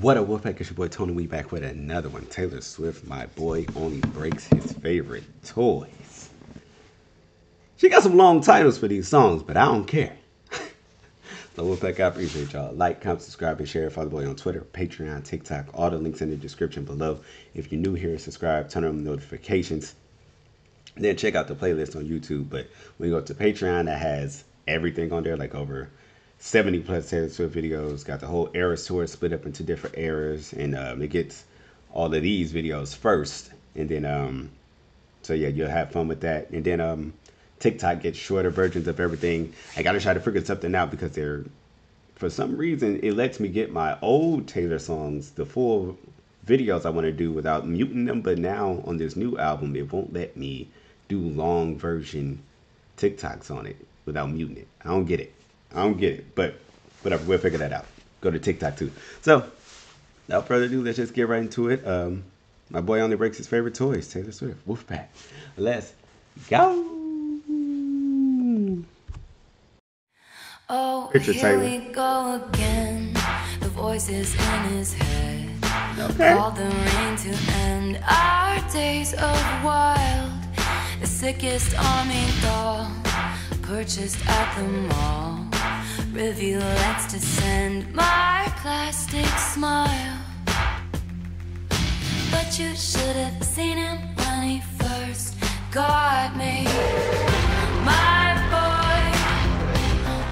What up, Wolfpack? It's your boy Tony. We back with another one. Taylor Swift, my boy, only breaks his favorite toys. She got some long titles for these songs, but I don't care. So Wolfpack, I appreciate y'all. Like, comment, subscribe, and share. Follow the boy on Twitter, Patreon, TikTok. All the links in the description below. If you're new here, subscribe, turn on the notifications. And then check out the playlist on YouTube. But when you go to Patreon, that has everything on there, like over 70 plus Taylor Swift videos. Got the whole Eras Tour split up into different eras, and it gets all of these videos first, and then so yeah, you'll have fun with that. And then TikTok gets shorter versions of everything. I gotta try to figure something out because they're, for some reason, it lets me get my old Taylor songs, the full videos I want to do, without muting them. But now on this new album, it won't let me do long version TikToks on it without muting it. I don't get it. But whatever, we'll figure that out. Go to TikTok too. So, without further ado, let's just get right into it. My boy only breaks his favorite toys, Taylor Swift, Wolfpack. Let's go. Oh, here we go again. The voices in his head. Call the rain to end our days of wild. The sickest army doll purchased at the mall. Reveal, let's descend my plastic smile. But you should have seen him when he first got me. My boy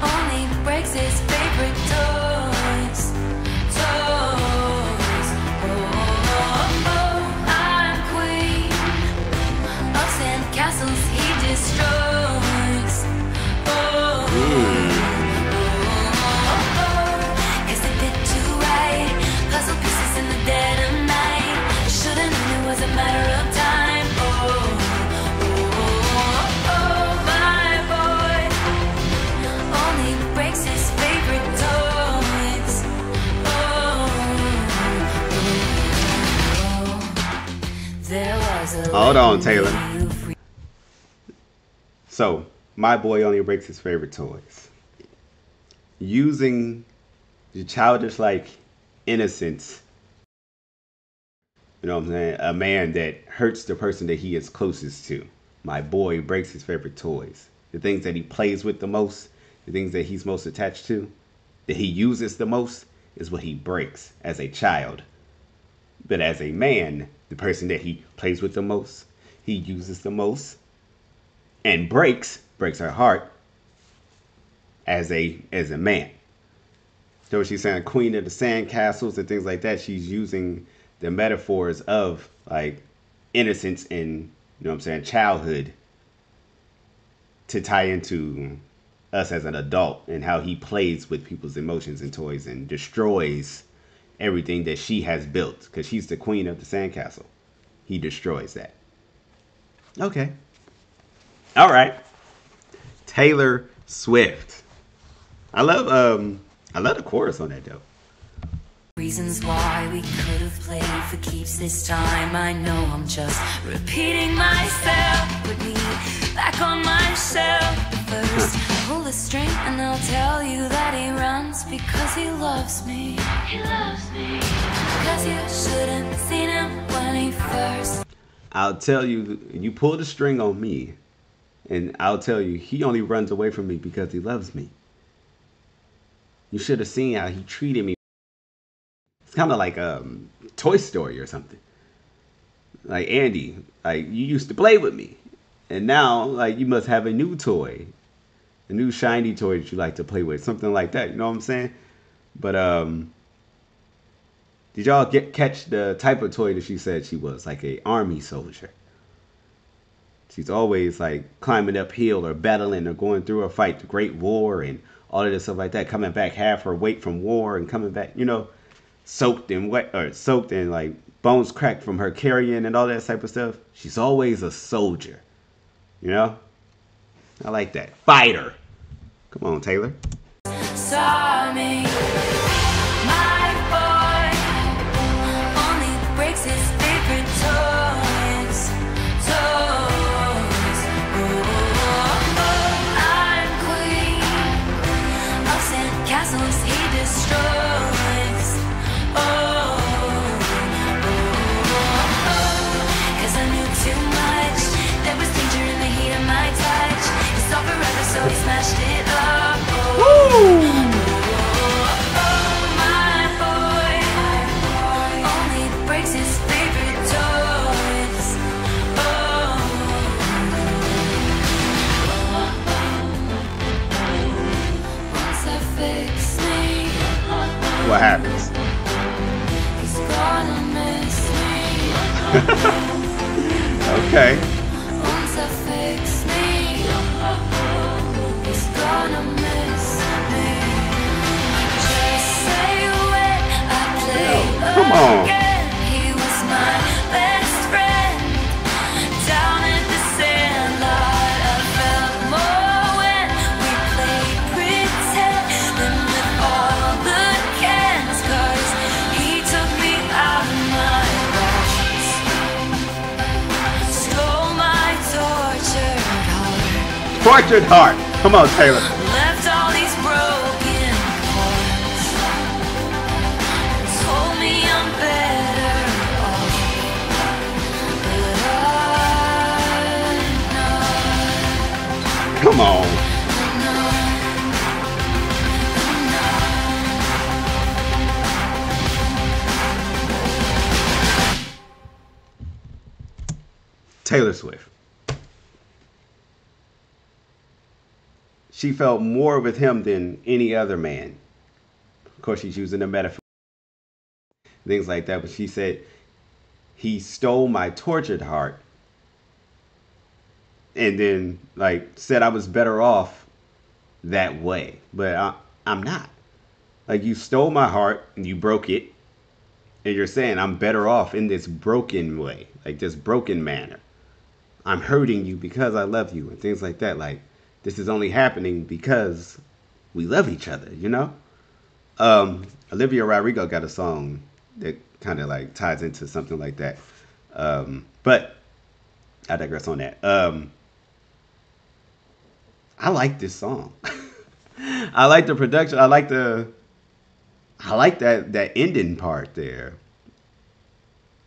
only breaks his favorite toys. Oh, I'm queen of sand castles he destroys. Oh. Hold on, Taylor. So, my boy only breaks his favorite toys. Using the childish-like innocence, you know what I'm saying? A man that hurts the person that he is closest to. My boy breaks his favorite toys. The things that he plays with the most, the things that he's most attached to, that he uses the most, is what he breaks as a child. But as a man, the person that he plays with the most, he uses the most, and breaks her heart as a man. So she's saying queen of the sand castles and things like that. She's using the metaphors of like innocence and, you know what I'm saying, childhood to tie into us as an adult and how he plays with people's emotions and toys and destroys everything that she has built, because she's the queen of the sandcastle. He destroys that. Okay. All right. Taylor Swift. I love the chorus on that though. Reasons why we could have played for keeps this time. I know I'm just repeating myself. Put me back on myself first. Pull the string and I'll tell you that he runs because he loves me. He loves me. Because you shouldn't have seen him when he first. I'll tell you, you pull the string on me, and I'll tell you, he only runs away from me because he loves me. You should have seen how he treated me. It's kind of like Toy Story or something. Like, Andy, like, you used to play with me, and now like you must have a new toy, a new shiny toy that you like to play with, something like that. You know what I'm saying? But did y'all catch the type of toy that she said she was? Like a army soldier. She's always like climbing uphill or battling or going through a fight, the Great War, and all of this stuff like that. Coming back half her weight from war and coming back, you know. Soaked in wet, or soaked in like bones cracked from her carrying and all that type of stuff. She's always a soldier, you know. I like that fighter. Come on, Taylor. Saw me. My boy only breaks his favorite toys. Oh, I'm queen of sand castles he destroys. Oh. Okay. Oh, come on. He was my best friend. Down at the sand lot, I felt more when we played pretend than with all the cans, cause he took me out of my box, stole my tortured heart. Tortured heart. Come on, Taylor. Left all these broken chords. Told me I'm better off, but I'm not. Come on. Taylor Swift. She felt more with him than any other man. Of course, she's using a metaphor, things like that. But she said, he stole my tortured heart. And then, like, said I was better off that way. But I'm not. Like, you stole my heart and you broke it. And you're saying I'm better off in this broken way. Like, this broken manner. I'm hurting you because I love you and things like that. Like, this is only happening because we love each other, you know? Olivia Rodrigo got a song that kind of like ties into something like that. But I digress on that. I like this song. I like the production. I like that ending part there.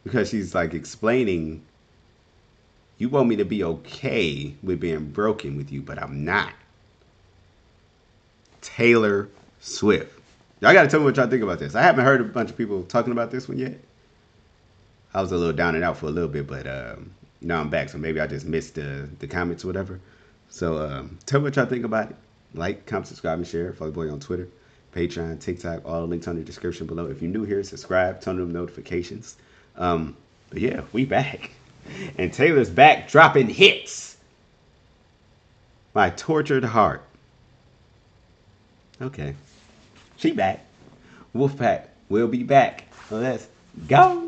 Because she's like explaining, you want me to be okay with being broken with you, but I'm not. Taylor Swift. Y'all got to tell me what y'all think about this. I haven't heard a bunch of people talking about this one yet. I was a little down and out for a little bit, but now I'm back, so maybe I just missed the comments or whatever. So tell me what y'all think about it. Like, comment, subscribe, and share. Follow Boy on Twitter, Patreon, TikTok, all the links on the description below. If you're new here, subscribe, turn on notifications. But yeah, we back. And Taylor's back dropping hits. My tortured heart. Okay. She back. Wolfpack will be back. Let's go.